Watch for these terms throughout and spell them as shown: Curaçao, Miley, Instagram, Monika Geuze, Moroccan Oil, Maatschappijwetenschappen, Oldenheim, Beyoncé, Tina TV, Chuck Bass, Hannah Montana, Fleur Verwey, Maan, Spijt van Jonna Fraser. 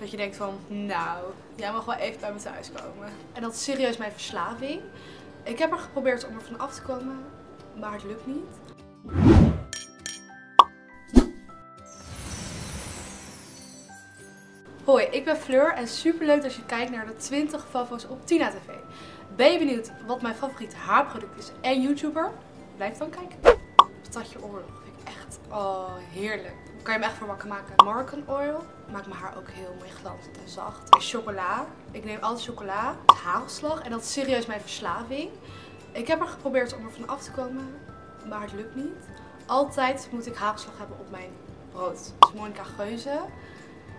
Dat je denkt van, nou, jij mag wel even bij me thuis komen. En dat is serieus mijn verslaving. Ik heb er geprobeerd om er van af te komen, maar het lukt niet. Hoi, ik ben Fleur en superleuk dat je kijkt naar de 20 favorieten op Tina TV. Ben je benieuwd wat mijn favoriete haarproduct is en YouTuber? Blijf dan kijken. Patatje oorlog vind ik echt, oh heerlijk. Daar kan je me echt voor wakker maken. Moroccan Oil maakt mijn haar ook heel mooi glanzend en zacht. En chocola. Ik neem altijd chocola. Hagelslag. En dat is serieus mijn verslaving. Ik heb er geprobeerd om er van af te komen, maar het lukt niet. Altijd moet ik hagelslag hebben op mijn brood. Dus Monika Geuze.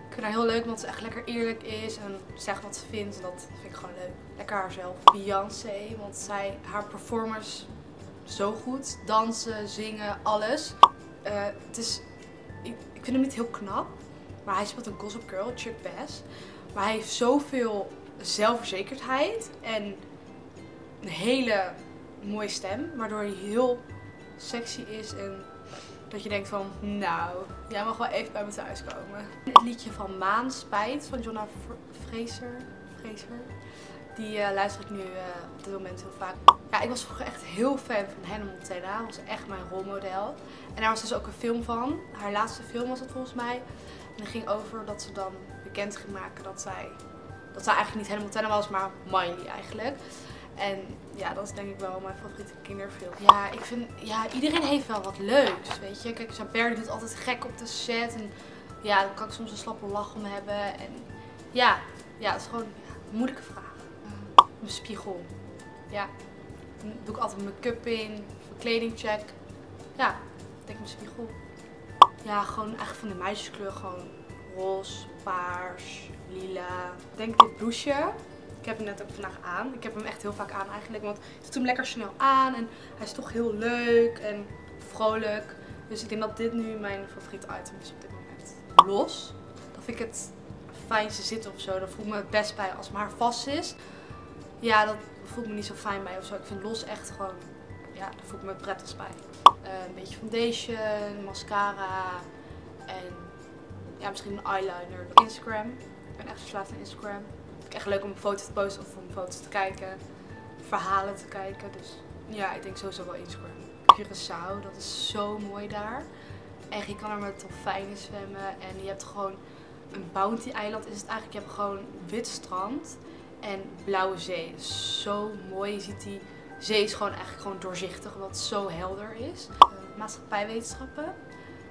Ik vind haar heel leuk, want ze echt lekker eerlijk is en zegt wat ze vindt. En dat vind ik gewoon leuk. Lekker haarzelf. Beyoncé, want zij, haar performers zo goed. Dansen, zingen, alles. Ik vind hem niet heel knap, maar hij speelt een gossip girl, Chuck Bass. Maar hij heeft zoveel zelfverzekerdheid en een hele mooie stem. Waardoor hij heel sexy is en dat je denkt van, nou, jij mag wel even bij me thuis komen. Het liedje van Maan, Spijt van Jonna Fraser. Die luister ik nu op dit moment heel vaak. Ja, ik was vroeger echt heel fan van Hannah Montana. Dat was echt mijn rolmodel. En daar was dus ook een film van. Haar laatste film was het volgens mij. En die ging over dat ze dan bekend ging maken dat zij eigenlijk niet Hannah Montana was, maar Miley eigenlijk. En ja, dat is denk ik wel mijn favoriete kinderfilm. Ja, ik vind, ja, iedereen heeft wel wat leuks, weet je. Kijk, Saber doet altijd gek op de set. En ja, dan kan ik soms een slappe lach om hebben. En ja, het is gewoon een moeilijke vraag. Mijn spiegel. Ja, dan doe ik altijd make-up in, mijn kledingcheck. Ja, ik denk mijn spiegel. Ja, gewoon echt van de meisjeskleur. Gewoon roze, paars, lila. Ik denk dit blouseje. Ik heb hem net ook vandaag aan. Ik heb hem echt heel vaak aan eigenlijk, want ik doe hem lekker snel aan. En hij is toch heel leuk en vrolijk. Dus ik denk dat dit nu mijn favoriete item is op dit moment. Los. Dan vind ik het fijn ze zitten of zo. Dan voel ik me het best bij als mijn haar vast is. Ja, dat voelt me niet zo fijn bij ofzo. Ik vind los echt gewoon, ja, daar voel ik me prettig bij. Een beetje foundation, mascara en ja, misschien een eyeliner. Instagram. Ik ben echt verslaafd aan Instagram. Vind ik echt leuk om een foto te posten of om foto's te kijken. Verhalen te kijken. Dus ja, ik denk sowieso wel Instagram. Curaçao, dat is zo mooi daar. Echt, je kan er met dolfijnen zwemmen. En je hebt gewoon een bounty-eiland is het eigenlijk. Je hebt gewoon wit strand. En blauwe zee is zo mooi. Je ziet die zee is gewoon eigenlijk gewoon doorzichtig, omdat het zo helder is. Maatschappijwetenschappen.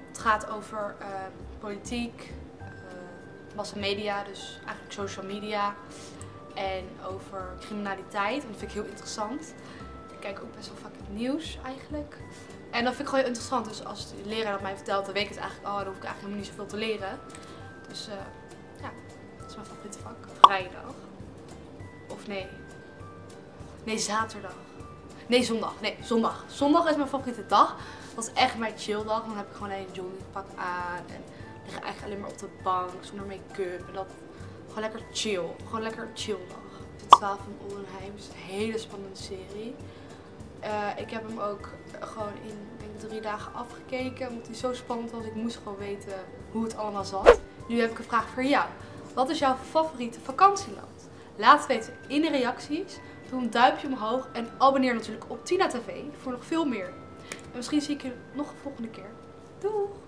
Het gaat over politiek, massamedia, dus eigenlijk social media. En over criminaliteit, want dat vind ik heel interessant. Ik kijk ook best wel vaak het nieuws eigenlijk. En dat vind ik gewoon heel interessant. Dus als de leraar dat mij vertelt, dan weet ik het eigenlijk al. Dan hoef ik eigenlijk helemaal niet zoveel te leren. Dus ja, dat is mijn favoriete vak. Vrijdag. Of nee. Nee, zaterdag. Nee, zondag. Nee, zondag. Zondag is mijn favoriete dag. Dat is echt mijn chilldag. Dan heb ik gewoon een joggingpak aan. En lig ik eigenlijk alleen maar op de bank. Zonder make-up. En dat. Gewoon lekker chill. Gewoon lekker chilldag. Het 12 van Oldenheim is een hele spannende serie. Ik heb hem ook gewoon in denk ik, 3 dagen afgekeken. Omdat hij zo spannend was. Ik moest gewoon weten hoe het allemaal zat. Nu heb ik een vraag voor jou. Wat is jouw favoriete vakantieland? Laat het weten in de reacties. Doe een duimpje omhoog en abonneer natuurlijk op Tina TV voor nog veel meer. En misschien zie ik je nog de volgende keer. Doei!